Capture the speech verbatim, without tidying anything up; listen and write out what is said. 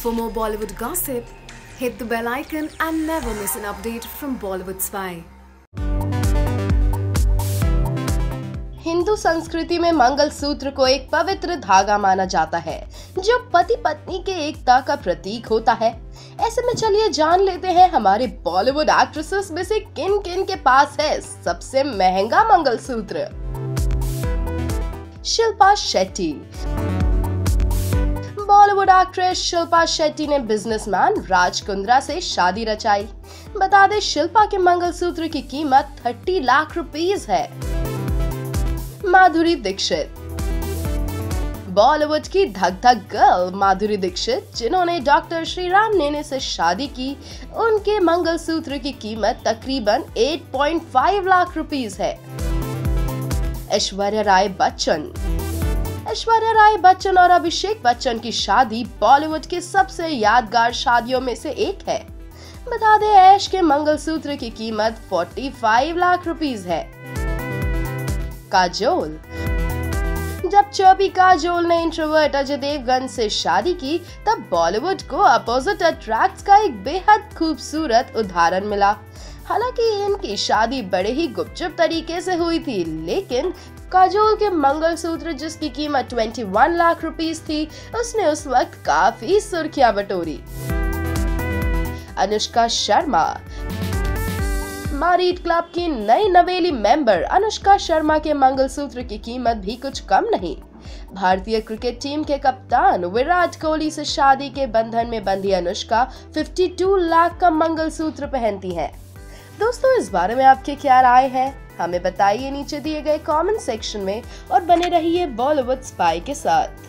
For more Bollywood gossip, hit the bell icon and never miss an update from Bollywood Spy. Hindu संस्कृति में मंगल सूत्र को एक पवित्र धागा माना जाता है जो पति पत्नी के एकता का प्रतीक होता है। ऐसे में चलिए जान लेते हैं हमारे बॉलीवुड एक्ट्रेसेस में से किन किन के पास है सबसे महंगा मंगल सूत्र। शिल्पा शेट्टी। बॉलीवुड एक्ट्रेस शिल्पा शेट्टी ने बिजनेसमैन राज कुंद्रा से शादी रचाई। बता दे शिल्पा के मंगलसूत्र की कीमत तीस लाख रुपीस है। माधुरी दीक्षित। बॉलीवुड की धक धक गर्ल माधुरी दीक्षित, जिन्होंने डॉक्टर श्रीराम नेने से शादी की, उनके मंगलसूत्र की कीमत तकरीबन आठ पॉइंट पाँच लाख रुपीस है। ऐश्वर्या राय बच्चन। ऐश्वर्या राय बच्चन और अभिषेक बच्चन की शादी बॉलीवुड की सबसे यादगार शादियों में से एक है। बता दें ऐश के मंगलसूत्र की कीमत पैंतालीस लाख रुपीस है। काजोल। जब चर्बी काजोल ने इंट्रोवर्ट अजय देवगन से शादी की, तब बॉलीवुड को अपोजिट अट्रैक्ट्स का एक बेहद खूबसूरत उदाहरण मिला। हालांकि इनकी शादी बड़े ही गुपचुप तरीके से हुई थी, लेकिन काजोल के मंगलसूत्र जिसकी कीमत इक्कीस लाख रुपीस थी, उसने उस वक्त काफी सुर्खियां बटोरी। अनुष्का शर्मा। मैरिड क्लब की नई नवेली मेंबर अनुष्का शर्मा के मंगलसूत्र की कीमत भी कुछ कम नहीं। भारतीय क्रिकेट टीम के कप्तान विराट कोहली से शादी के बंधन में बंधी अनुष्का बावन लाख का मंगलसूत्र पहनती हैं। दोस्तों, इस बारे में आपके क्या राय है, हमें बताइए नीचे दिए गए कमेंट सेक्शन में, और बने रहिए बॉलीवुड स्पाई के साथ।